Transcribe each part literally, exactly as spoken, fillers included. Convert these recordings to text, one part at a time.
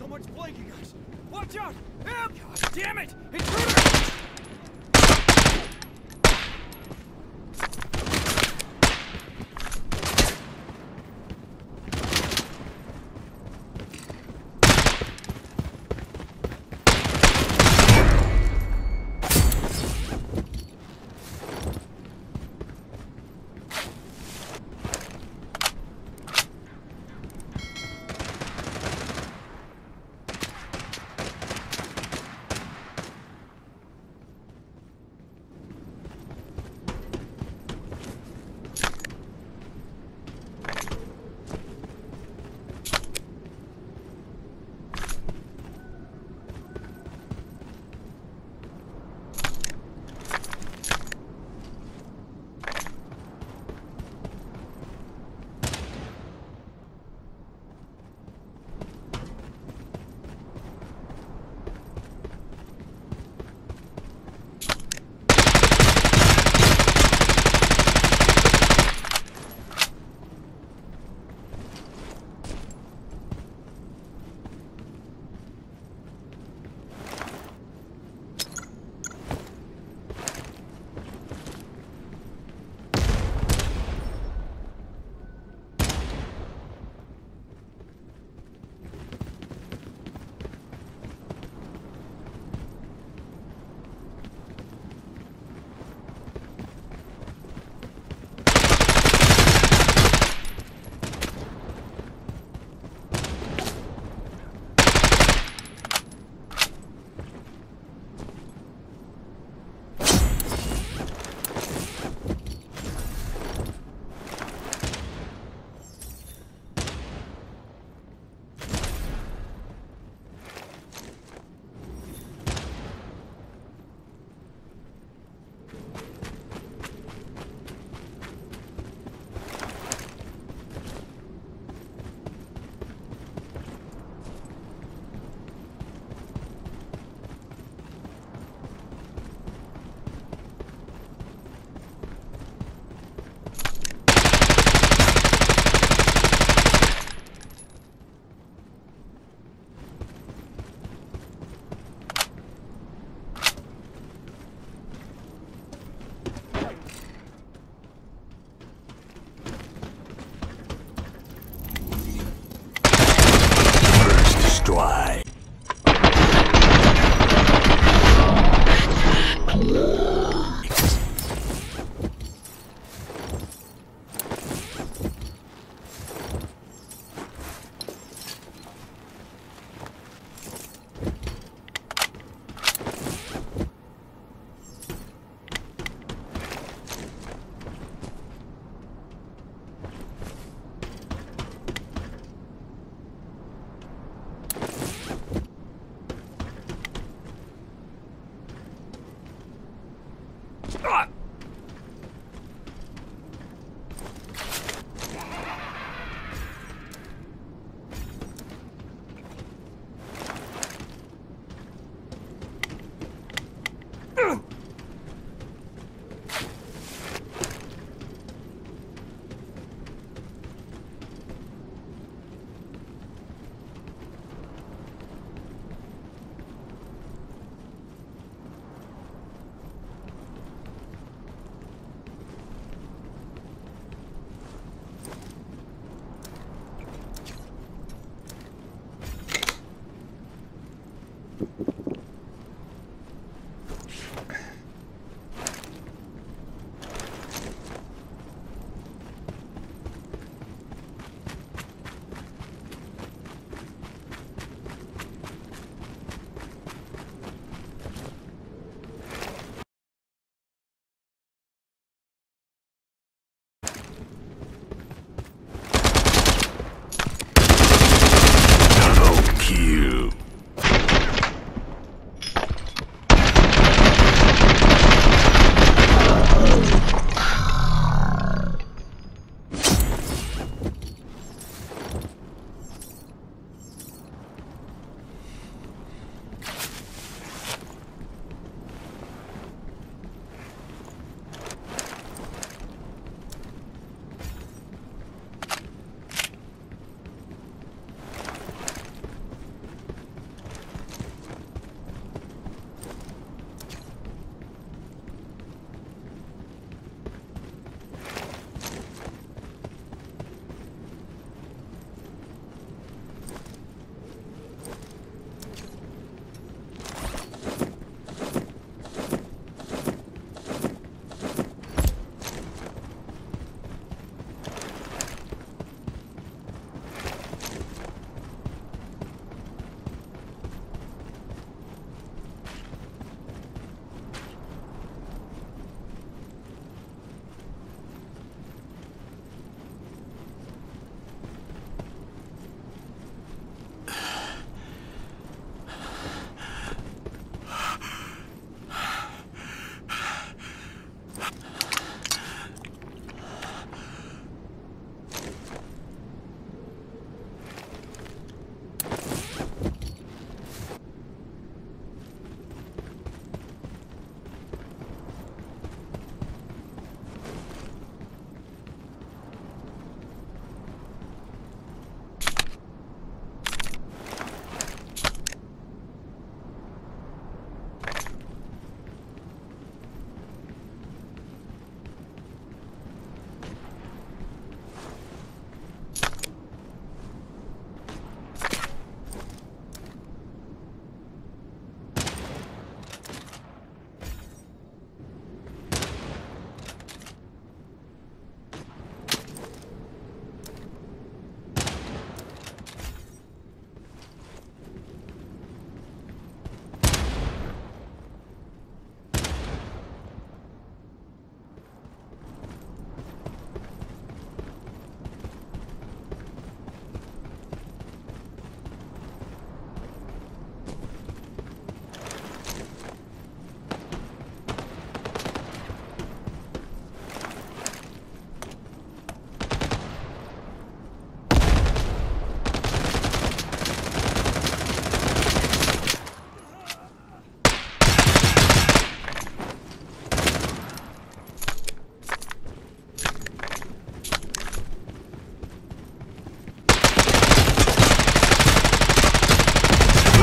So much flanking us. Watch out! Help! God damn it! Intruder!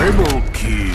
Double kill.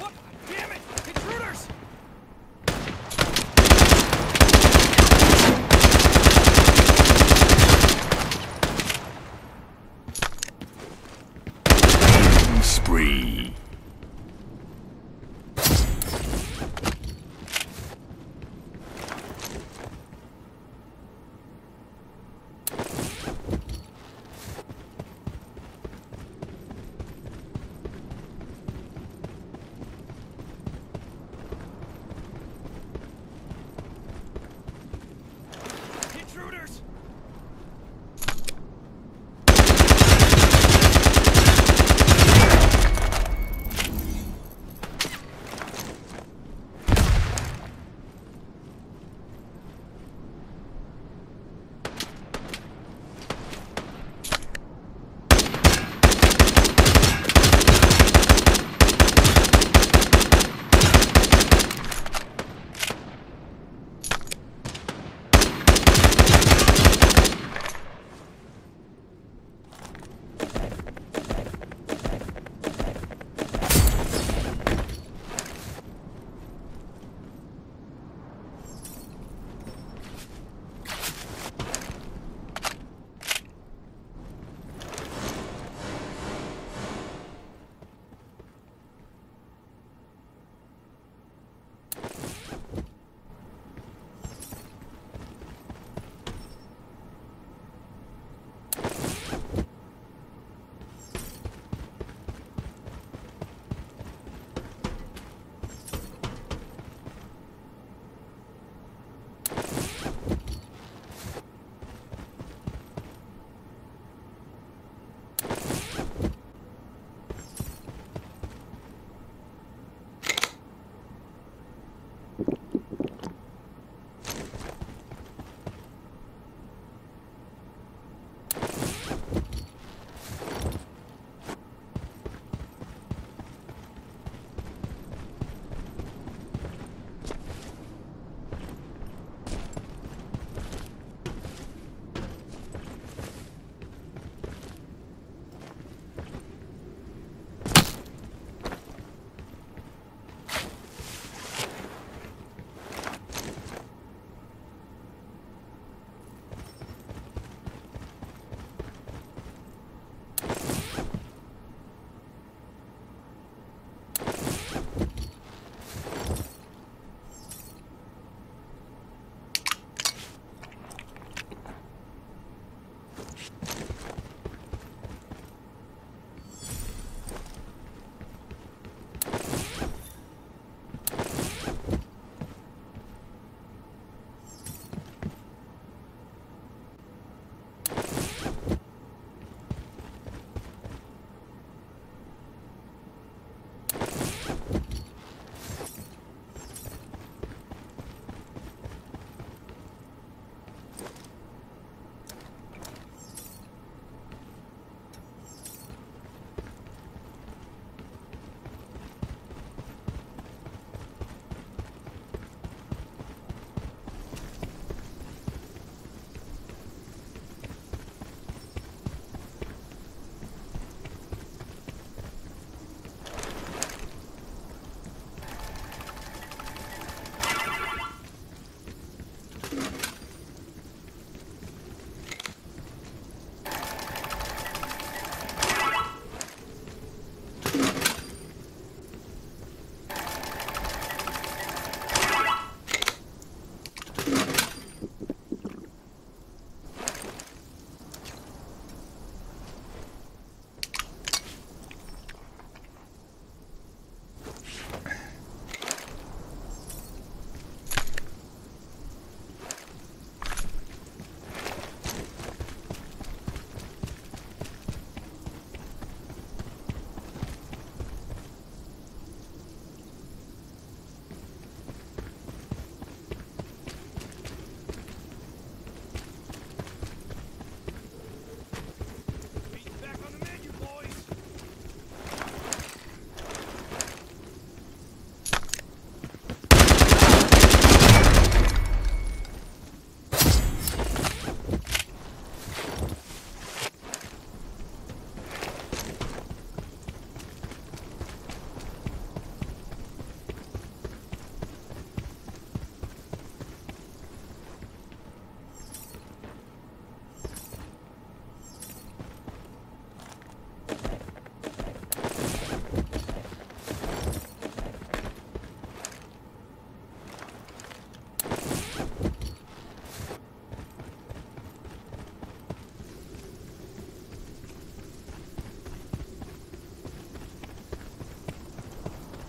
What? Damn it! Intruders! Spree.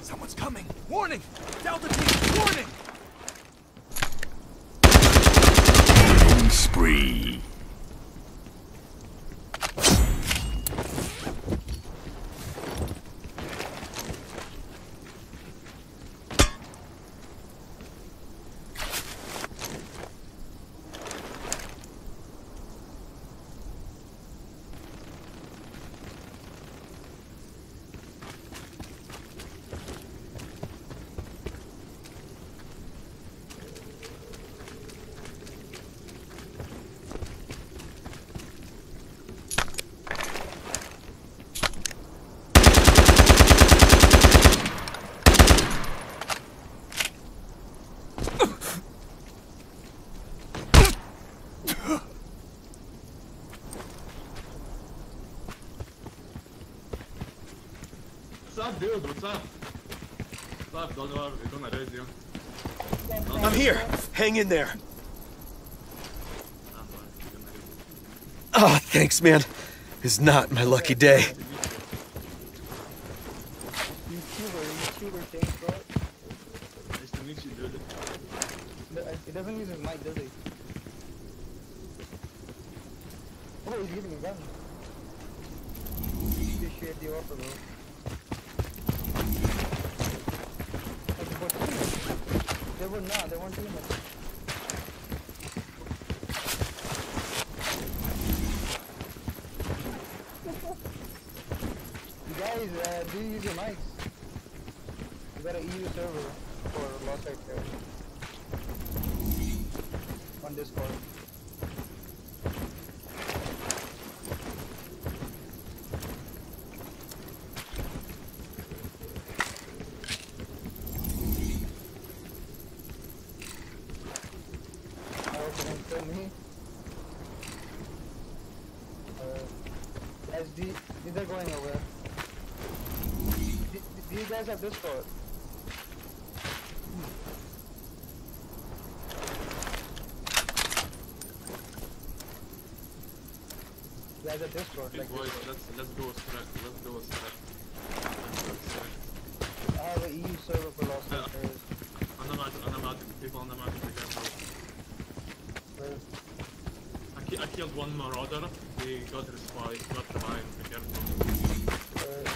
Someone's coming! Warning! Delta team, warning! Killing spree. What's up, dude? What's up? What's up? Don't know if I'm ready, dude. I'm here. Hang in there. Oh, thanks, man. It's not my lucky day. YouTuber, YouTuber, thanks, bro. Nice to meet you, dude. It doesn't use his mic, does it? Oh, he's giving a gun. You should do offer, bro. They were not, they weren't doing it. You guys, uh, do use your mics. You got an E U server for Lost Light server. On Discord. Have this for it. Yeah, at this for it. Like boys, this let's let's do a strike. Let's do a strike. I have an E U server for Lost Light. On the mountain, on the mountain, people on the mountain. Where? I, ki I killed one marauder. He got respawned. Got revived. Be careful. Where?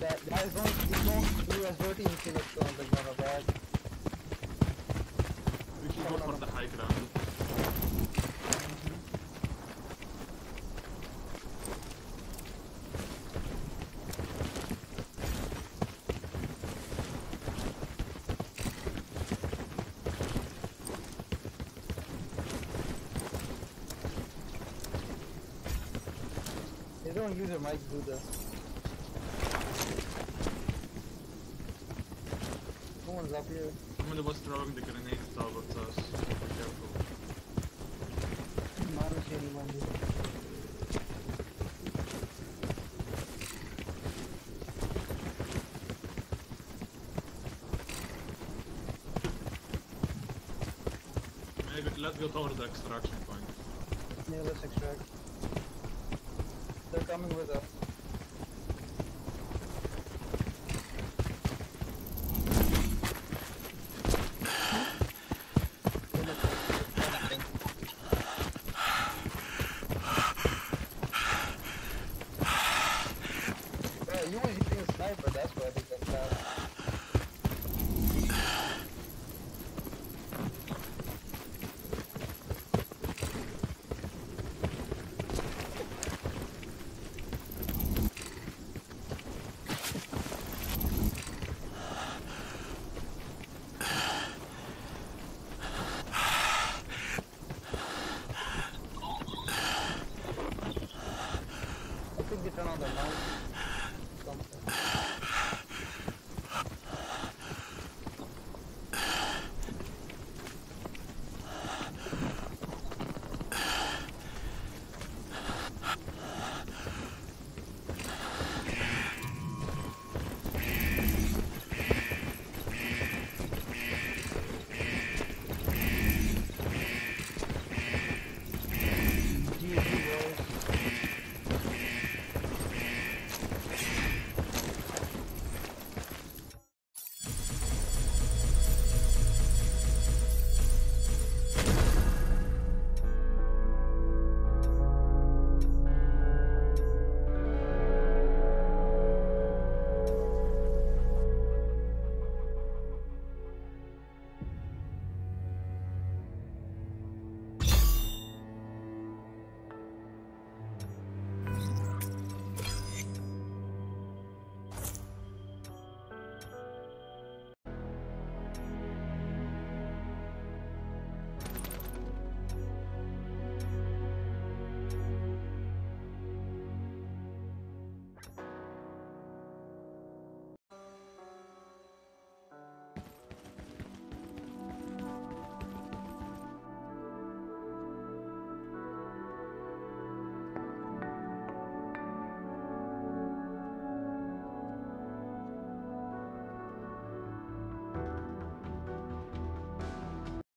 That guys don't don't do as dirty until it's on the ground. Bad. We should go for the high ground. They don't use a mic, do they? Up here. Somebody was throwing the grenades towards us. Be careful. I don't see anyone here. Maybe let's go towards the extraction point. Yeah, let's extract. They're coming with us. Turn on the light.